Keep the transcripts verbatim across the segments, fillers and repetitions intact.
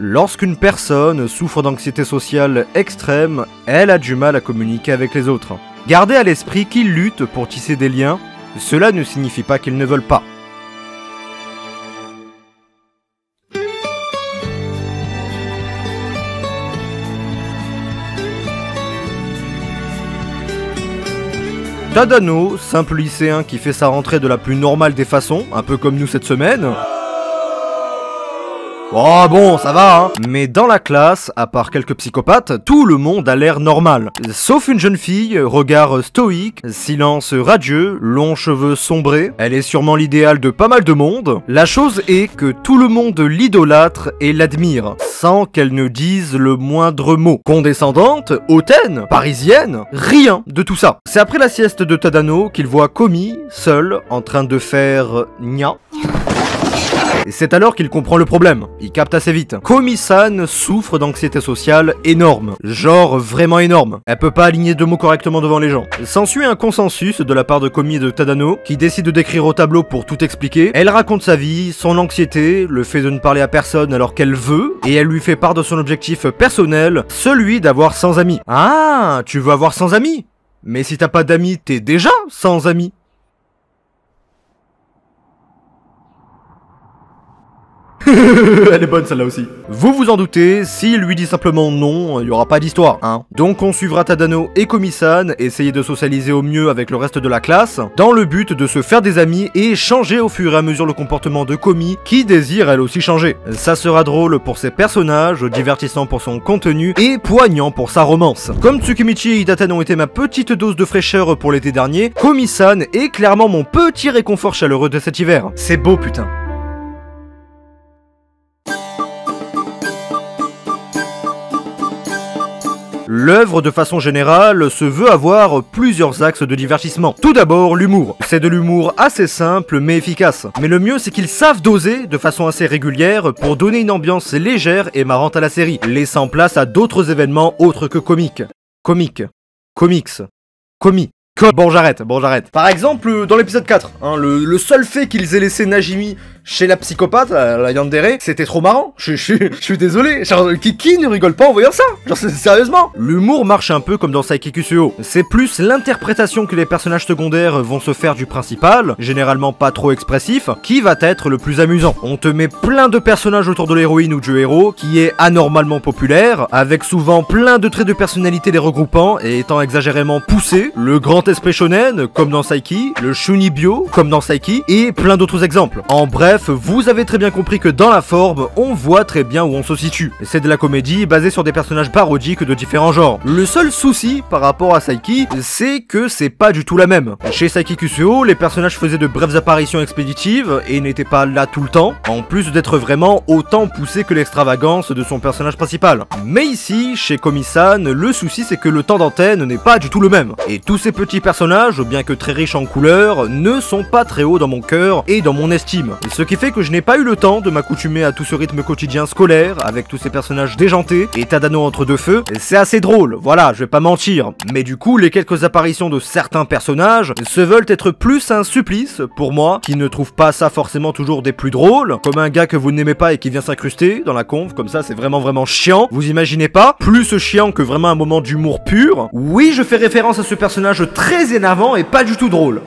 Lorsqu'une personne souffre d'anxiété sociale extrême, elle a du mal à communiquer avec les autres. Gardez à l'esprit qu'ils luttent pour tisser des liens, cela ne signifie pas qu'ils ne veulent pas. Tadano, simple lycéen qui fait sa rentrée de la plus normale des façons, un peu comme nous cette semaine. Oh bon, ça va hein. Mais dans la classe, à part quelques psychopathes, tout le monde a l'air normal. Sauf une jeune fille, regard stoïque, silence radieux, longs cheveux sombrés. Elle est sûrement l'idéal de pas mal de monde. La chose est que tout le monde l'idolâtre et l'admire, sans qu'elle ne dise le moindre mot. Condescendante, hautaine, parisienne, rien de tout ça. C'est après la sieste de Tadano qu'il voit Komi, seul, en train de faire... gna. C'est alors qu'il comprend le problème, il capte assez vite. Komi-san souffre d'anxiété sociale énorme, genre vraiment énorme. Elle peut pas aligner deux mots correctement devant les gens. S'ensuit un consensus de la part de Komi et de Tadano, qui décide d'écrire au tableau pour tout expliquer. Elle raconte sa vie, son anxiété, le fait de ne parler à personne alors qu'elle veut, et elle lui fait part de son objectif personnel, celui d'avoir sans amis. Ah, tu veux avoir sans amis? Mais si t'as pas d'amis, t'es déjà sans amis. Elle est bonne celle-là aussi. Vous vous en doutez, s'il lui dit simplement non, il n'y aura pas d'histoire, hein. Donc on suivra Tadano et Komi-san, essayer de socialiser au mieux avec le reste de la classe, dans le but de se faire des amis et changer au fur et à mesure le comportement de Komi, qui désire elle aussi changer. Ça sera drôle pour ses personnages, divertissant pour son contenu et poignant pour sa romance. Comme Tsukimichi et Hidatan ont été ma petite dose de fraîcheur pour l'été dernier, Komi-san est clairement mon petit réconfort chaleureux de cet hiver. C'est beau putain. L'œuvre, de façon générale, se veut avoir plusieurs axes de divertissement. Tout d'abord, l'humour. C'est de l'humour assez simple mais efficace. Mais le mieux, c'est qu'ils savent doser de façon assez régulière pour donner une ambiance légère et marrante à la série, laissant place à d'autres événements autres que comiques. Comiques. Comics. Komi. Bon j'arrête, bon j'arrête. Par exemple, dans l'épisode quatre, hein, le, le seul fait qu'ils aient laissé Najimi chez la psychopathe, à la Yandere, c'était trop marrant. Je, je, je suis désolé, genre, qui, qui ne rigole pas en voyant ça? Genre sérieusement. L'humour marche un peu comme dans Saiki Kusuo. C'est plus l'interprétation que les personnages secondaires vont se faire du principal, généralement pas trop expressif, qui va être le plus amusant. On te met plein de personnages autour de l'héroïne ou du héros, qui est anormalement populaire, avec souvent plein de traits de personnalité les regroupant et étant exagérément poussés, le grand esprit shonen, comme dans Saiki, le shunibyo, comme dans Saiki, et plein d'autres exemples. En bref, vous avez très bien compris que dans la forme, on voit très bien où on se situe. C'est de la comédie basée sur des personnages parodiques de différents genres. Le seul souci par rapport à Saiki, c'est que c'est pas du tout la même. Chez Saiki Kusuo, les personnages faisaient de brèves apparitions expéditives et n'étaient pas là tout le temps, en plus d'être vraiment autant poussés que l'extravagance de son personnage principal. Mais ici, chez Komi-san, le souci c'est que le temps d'antenne n'est pas du tout le même, et tous ces petits personnages, bien que très riches en couleurs, ne sont pas très hauts dans mon cœur et dans mon estime. Ce qui fait que je n'ai pas eu le temps de m'accoutumer à tout ce rythme quotidien scolaire, avec tous ces personnages déjantés et Tadano entre deux feux. C'est assez drôle, voilà, je vais pas mentir. Mais du coup, les quelques apparitions de certains personnages se veulent être plus un supplice pour moi, qui ne trouve pas ça forcément toujours des plus drôles, comme un gars que vous n'aimez pas et qui vient s'incruster dans la conf, comme ça c'est vraiment vraiment chiant, vous imaginez pas, plus chiant que vraiment un moment d'humour pur. Oui, je fais référence à ce personnage très énervant et pas du tout drôle.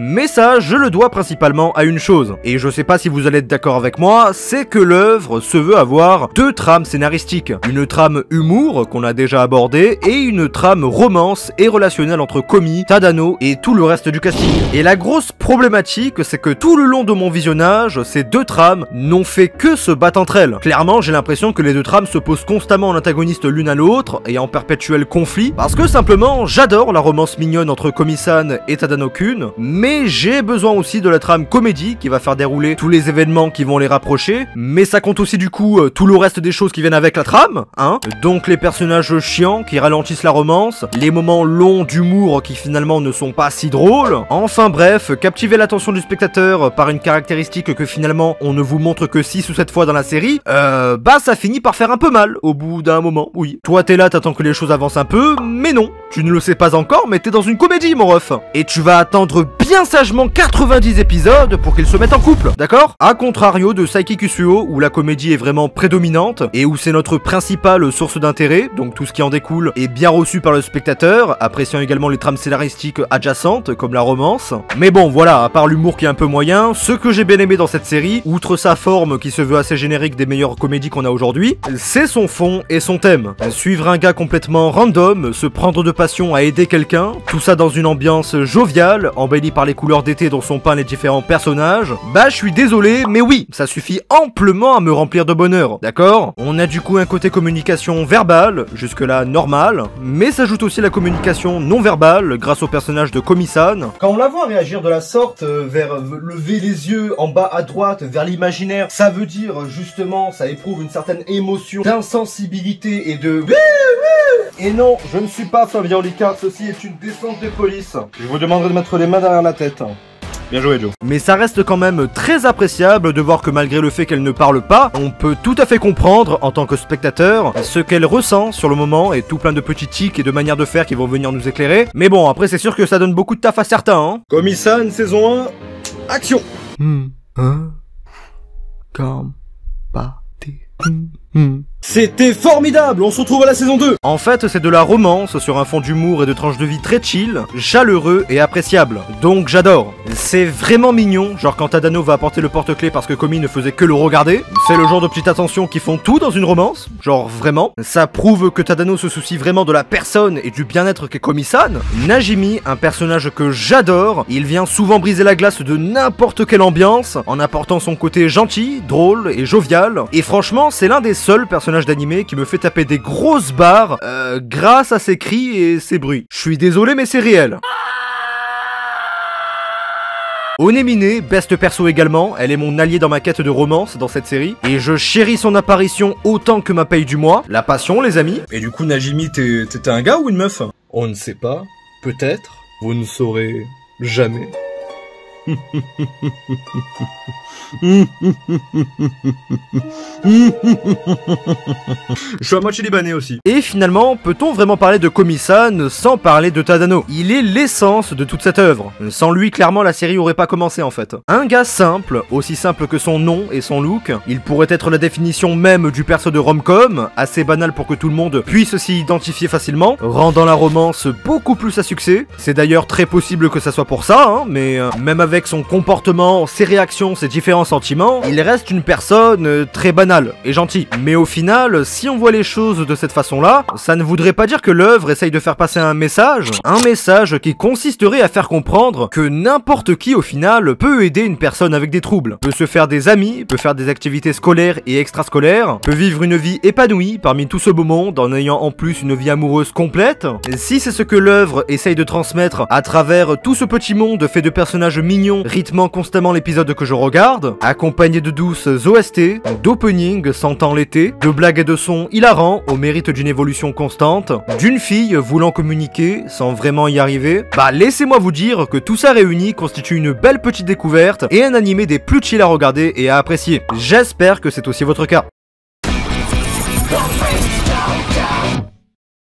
Mais ça, je le dois principalement à une chose, et je sais pas si vous allez être d'accord avec moi, c'est que l'œuvre se veut avoir deux trames scénaristiques. Une trame humour, qu'on a déjà abordée, et une trame romance et relationnelle entre Komi, Tadano et tout le reste du casting. Et la grosse problématique, c'est que tout le long de mon visionnage, ces deux trames n'ont fait que se battre entre elles. Clairement, j'ai l'impression que les deux trames se posent constamment en antagoniste l'une à l'autre, et en perpétuel conflit, parce que simplement, j'adore la romance mignonne entre Komi-san et Tadano-kun, mais Mais j'ai besoin aussi de la trame comédie qui va faire dérouler tous les événements qui vont les rapprocher. Mais ça compte aussi du coup euh, tout le reste des choses qui viennent avec la trame, hein. Donc les personnages chiants qui ralentissent la romance, les moments longs d'humour qui finalement ne sont pas si drôles. Enfin bref, captiver l'attention du spectateur par une caractéristique que finalement on ne vous montre que six ou sept fois dans la série, euh, bah ça finit par faire un peu mal au bout d'un moment, oui. Toi t'es là, t'attends que les choses avancent un peu, mais non. Tu ne le sais pas encore, mais t'es dans une comédie, mon ref. Et tu vas attendre bien sagement quatre-vingt-dix épisodes pour qu'ils se mettent en couple, d'accord? A contrario de Saiki Kusuo, où la comédie est vraiment prédominante, et où c'est notre principale source d'intérêt, donc tout ce qui en découle est bien reçu par le spectateur, appréciant également les trames scénaristiques adjacentes, comme la romance. Mais bon, voilà, à part l'humour qui est un peu moyen, ce que j'ai bien aimé dans cette série, outre sa forme qui se veut assez générique des meilleures comédies qu'on a aujourd'hui, c'est son fond et son thème. Suivre un gars complètement random, se prendre de passion à aider quelqu'un, tout ça dans une ambiance joviale, embellie par les couleurs d'été dont sont peints les différents personnages, bah je suis désolé, mais oui, ça suffit amplement à me remplir de bonheur, d'accord? On a du coup un côté communication verbale, jusque-là normal, mais s'ajoute aussi la communication non-verbale grâce au personnage de Komi-san. Quand on la voit réagir de la sorte, euh, vers euh, lever les yeux en bas à droite, vers l'imaginaire, ça veut dire justement, ça éprouve une certaine émotion d'insensibilité et de... Et non, je ne suis pas Fabien Olicard, ceci est une descente de police. Je vous demanderai de mettre les mains derrière la tête. Bien joué, Joe. Mais ça reste quand même très appréciable de voir que malgré le fait qu'elle ne parle pas, on peut tout à fait comprendre, en tant que spectateur, ce qu'elle ressent sur le moment, et tout plein de petits tics et de manières de faire qui vont venir nous éclairer. Mais bon, après c'est sûr que ça donne beaucoup de taf à certains, hein. Komi-san, saison un, action. Hmm, hein, calme, pas, t'es... Hmm. C'était formidable, on se retrouve à la saison deux. En fait, c'est de la romance sur un fond d'humour et de tranches de vie très chill, chaleureux et appréciable. Donc j'adore. C'est vraiment mignon, genre quand Tadano va apporter le porte-clés parce que Komi ne faisait que le regarder. C'est le genre de petites attentions qui font tout dans une romance, genre vraiment. Ça prouve que Tadano se soucie vraiment de la personne et du bien-être qu'est Komi-san. Najimi, un personnage que j'adore, il vient souvent briser la glace de n'importe quelle ambiance en apportant son côté gentil, drôle et jovial. Et franchement, c'est l'un des seuls personnages d'animé qui me fait taper des grosses barres euh, grâce à ses cris et ses bruits. Je suis désolé mais c'est réel. Onemine, best perso également, elle est mon alliée dans ma quête de romance dans cette série, et je chéris son apparition autant que ma paye du mois. La passion les amis. Et du coup Najimi, t'es un gars ou une meuf? On ne sait pas, peut-être, vous ne saurez jamais. Je suis à moitié libanais aussi. Et finalement, peut-on vraiment parler de Komi-san sans parler de Tadano? Il est l'essence de toute cette œuvre. Sans lui, clairement, la série aurait pas commencé en fait. Un gars simple, aussi simple que son nom et son look, il pourrait être la définition même du perso de rom-com, assez banal pour que tout le monde puisse s'y identifier facilement, rendant la romance beaucoup plus à succès. C'est d'ailleurs très possible que ça soit pour ça, hein, mais euh, même avec son comportement, ses réactions, ses différents sentiments, il reste une personne très banale et gentille. Mais au final, si on voit les choses de cette façon-là, ça ne voudrait pas dire que l'œuvre essaye de faire passer un message, un message qui consisterait à faire comprendre que n'importe qui au final peut aider une personne avec des troubles, peut se faire des amis, peut faire des activités scolaires et extrascolaires, peut vivre une vie épanouie parmi tout ce beau monde en ayant en plus une vie amoureuse complète. Si c'est ce que l'œuvre essaye de transmettre à travers tout ce petit monde fait de personnages mignons, rythmant constamment l'épisode que je regarde, accompagné de douces O S T, d'opening sentant l'été, de blagues et de sons hilarants au mérite d'une évolution constante, d'une fille voulant communiquer sans vraiment y arriver, bah laissez-moi vous dire que tout ça réuni constitue une belle petite découverte et un animé des plus chill à regarder et à apprécier. J'espère que c'est aussi votre cas.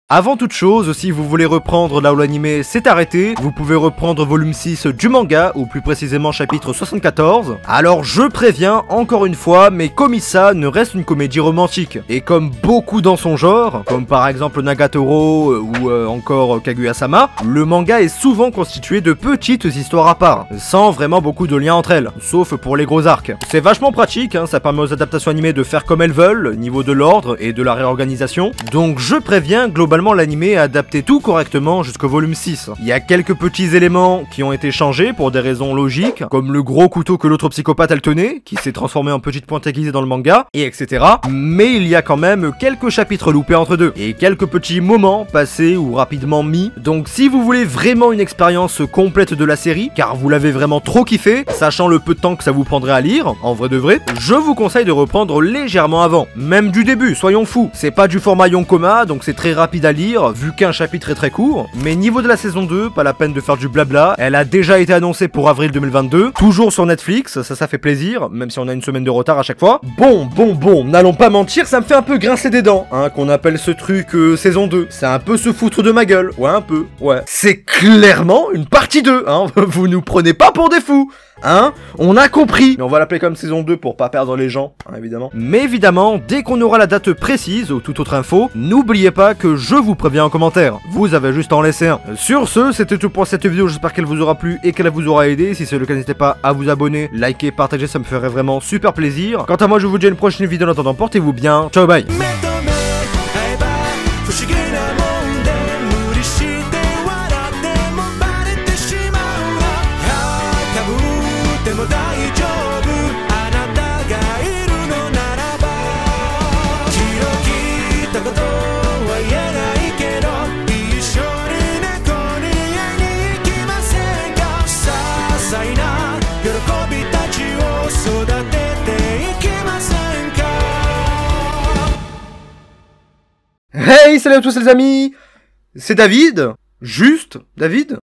Avant toute chose, si vous voulez reprendre là où l'anime s'est arrêté, vous pouvez reprendre volume six du manga, ou plus précisément chapitre soixante-quatorze. Alors je préviens, encore une fois, mais Komi-san ne reste une comédie romantique. Et comme beaucoup dans son genre, comme par exemple Nagatoro euh, ou euh, encore Kaguya-sama, le manga est souvent constitué de petites histoires à part, sans vraiment beaucoup de liens entre elles, sauf pour les gros arcs. C'est vachement pratique, hein, ça permet aux adaptations animées de faire comme elles veulent, niveau de l'ordre et de la réorganisation. Donc je préviens, globalement, l'animé a adapté tout correctement jusqu'au volume six. Il y a quelques petits éléments qui ont été changés pour des raisons logiques, comme le gros couteau que l'autre psychopathe elle tenait, qui s'est transformé en petite pointe aiguisée dans le manga, et et cetera. Mais il y a quand même quelques chapitres loupés entre deux, et quelques petits moments passés ou rapidement mis. Donc si vous voulez vraiment une expérience complète de la série, car vous l'avez vraiment trop kiffé, sachant le peu de temps que ça vous prendrait à lire, en vrai de vrai, je vous conseille de reprendre légèrement avant. Même du début, soyons fous. C'est pas du format Yonkoma, donc c'est très rapide à lire, vu qu'un chapitre est très court, mais niveau de la saison deux, pas la peine de faire du blabla, elle a déjà été annoncée pour avril deux mille vingt-deux, toujours sur Netflix, ça ça fait plaisir, même si on a une semaine de retard à chaque fois. Bon, bon, bon, n'allons pas mentir, ça me fait un peu grincer des dents, hein, qu'on appelle ce truc euh, saison deux, c'est un peu se foutre de ma gueule, ouais un peu, ouais. C'est clairement une partie deux, hein, vous nous prenez pas pour des fous, hein, on a compris, mais on va l'appeler comme saison deux pour pas perdre les gens, hein, évidemment. Mais évidemment, dès qu'on aura la date précise ou toute autre info, n'oubliez pas que je vous préviens en commentaire, vous avez juste à en laisser un. Sur ce, c'était tout pour cette vidéo, j'espère qu'elle vous aura plu et qu'elle vous aura aidé, si c'est le cas n'hésitez pas à vous abonner, liker, partager, ça me ferait vraiment super plaisir. Quant à moi, je vous dis à une prochaine vidéo, en attendant, portez-vous bien, ciao bye. Hey, salut à tous les amis, c'est David, juste David.